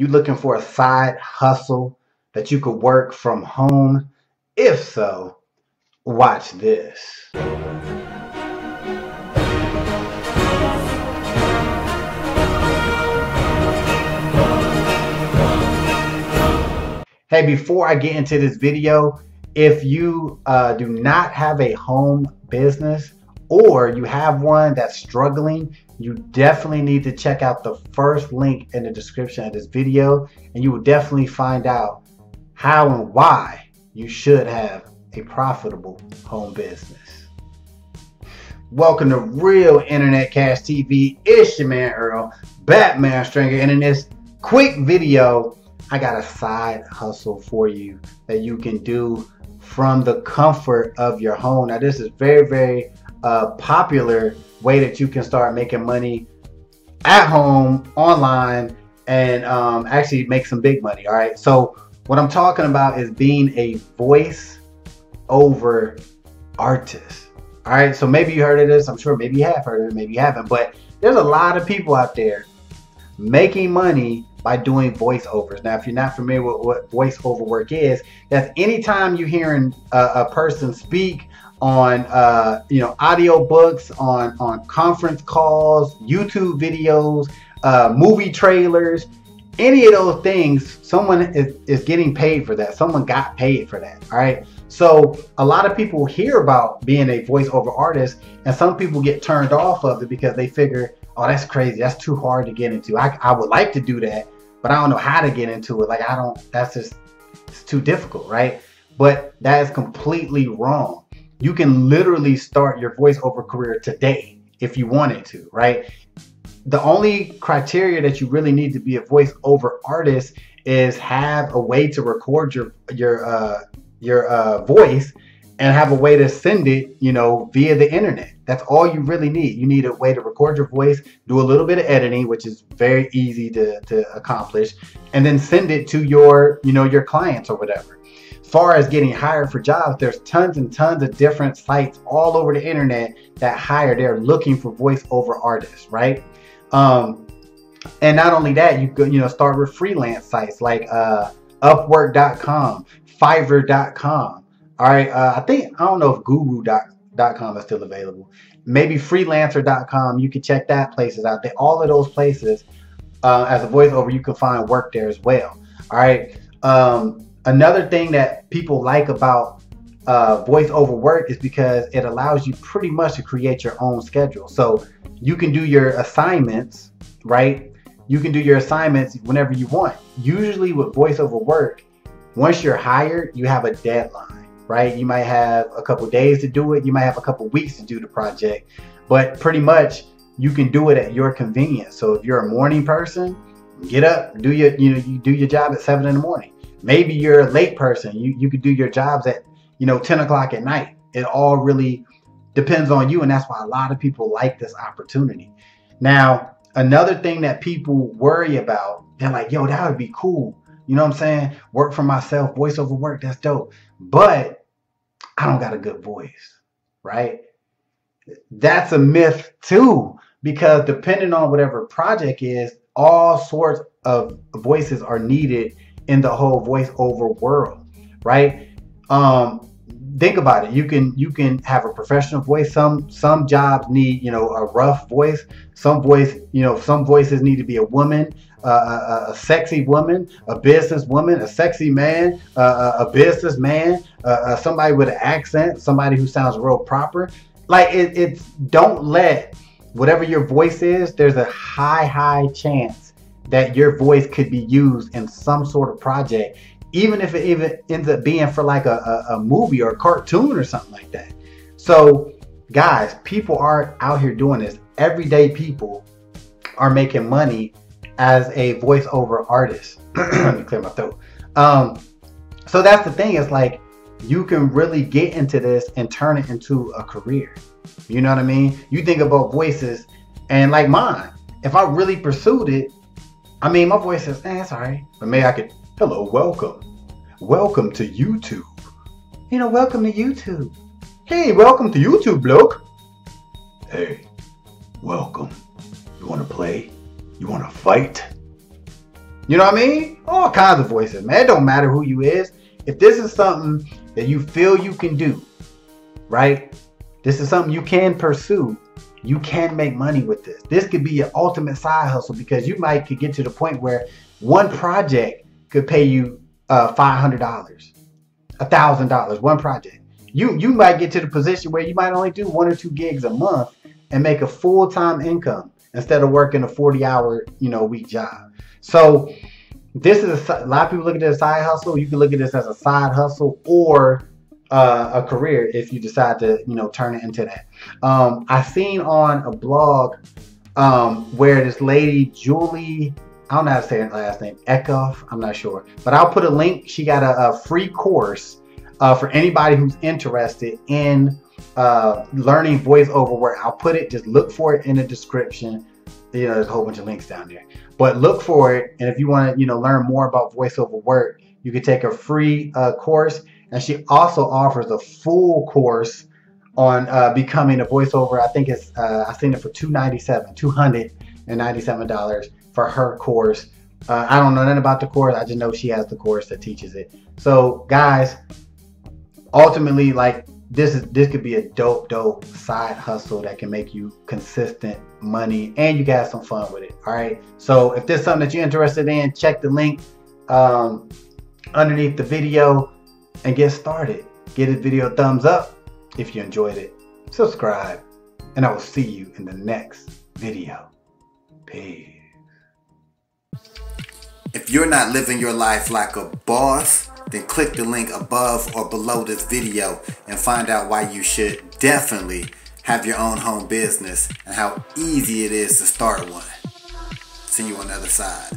You looking for a side hustle that you could work from home? If so, watch this. Hey, before I get into this video, if you do not have a home business or you have one that's struggling, you definitely need to check out the first link in the description of this video, and you will definitely find out how and why you should have a profitable home business. Welcome to Real Internet Cash TV. It's your man Earl Batman Stringer, and in this quick video I got a side hustle for you that you can do from the comfort of your home. Now this is very, very popular way that you can start making money at home, online, and actually make some big money. All right, so what I'm talking about is being a voice over artist. All right, so maybe you heard of this, I'm sure, maybe you have heard of it, maybe you haven't, but there's a lot of people out there making money by doing voiceovers. Now if you're not familiar with what voiceover work is, that's anytime you're hearing a person speak on audio books, on conference calls, YouTube videos, movie trailers, any of those things, someone is getting paid for that. Someone got paid for that. All right, so a lot of people hear about being a voiceover artist, and some people get turned off of it because they figure, oh, that's crazy, that's too hard to get into. I would like to do that, but I don't know how to get into it. Like, I don't, that's just, it's too difficult, right? But that is completely wrong. You can literally start your voiceover career today if you wanted to, right? The only criteria that you really need to be a voiceover artist is have a way to record your voice and have a way to send it, you know, via the internet. That's all you really need. You need a way to record your voice, do a little bit of editing, which is very easy to accomplish, and then send it to your, you know, your clients or whatever. Far as getting hired for jobs, there's tons and tons of different sites all over the internet that hire. They're looking for voiceover artists, right? And not only that, you could, you know, start with freelance sites like Upwork.com, Fiverr.com. All right, I don't know if Guru.com is still available. Maybe Freelancer.com. You can check that places out. All of those places, as a voiceover, you can find work there as well. All right. Another thing that people like about voiceover work is because it allows you pretty much to create your own schedule. So you can do your assignments, right? You can do your assignments whenever you want. Usually with voiceover work, once you're hired, you have a deadline, right? You might have a couple days to do it. You might have a couple weeks to do the project, but pretty much you can do it at your convenience. So if you're a morning person, get up, do your, you know, you do your job at 7 in the morning. Maybe you're a late person. You could do your jobs at, you know, 10 o'clock at night. It all really depends on you, and that's why a lot of people like this opportunity. Now, another thing that people worry about, they're like, yo, that would be cool. You know what I'm saying? Work for myself, voiceover work, that's dope. But I don't got a good voice, right? That's a myth too, because depending on whatever project is, all sorts of voices are needed in the whole voiceover world, right? Think about it. You can have a professional voice. Some jobs need, you know, a rough voice. Some voices need to be a woman, a sexy woman, a business woman, a sexy man, a businessman, somebody with an accent, somebody who sounds real proper. Like it's don't let whatever your voice is. There's a high chance that your voice could be used in some sort of project, even if it even ends up being for like a movie or a cartoon or something like that. So guys, people are out here doing this. Everyday people are making money as a voiceover artist. Let me clear my throat. So that's the thing, it's like you can really get into this and turn it into a career. You know what I mean? You think about voices, and like mine, if I really pursued it, I mean, my voice is, eh, it's all right. But maybe I could, hello, welcome. Welcome to YouTube. You know, welcome to YouTube. Hey, welcome to YouTube, bloke. Hey, welcome. You want to play? You want to fight? You know what I mean? All kinds of voices, man. It don't matter who you is. If this is something that you feel you can do, right? This is something you can pursue. You can make money with this. This could be your ultimate side hustle, because you might could get to the point where one project could pay you $500, $1,000, one project. You might get to the position where you might only do 1 or 2 gigs a month and make a full-time income instead of working a 40-hour, you know, week job. So this is a lot of people look at this as a side hustle. You can look at this as a side hustle or a career if you decide to, you know, turn it into that. I seen on a blog where this lady Julie, I don't know how to say her last name, Ekhoff, I'm not sure, but I'll put a link. She got a free course for anybody who's interested in learning voiceover work. I'll put it, just look for it in the description. You know, there's a whole bunch of links down there, but look for it. And if you want to, you know, learn more about voiceover work, you can take a free course. And she also offers a full course on becoming a voiceover. I think it's I've seen it for $297 for her course. I don't know nothing about the course. I just know she has the course that teaches it. So guys, ultimately, like, this could be a dope side hustle that can make you consistent money, and you got some fun with it. All right, so if there's something that you're interested in, check the link underneath the video and get started. Give this video a thumbs up if you enjoyed it, subscribe, and I will see you in the next video. Peace. If you're not living your life like a boss, then click the link above or below this video and find out why you should definitely have your own home business and how easy it is to start one. See you on the other side.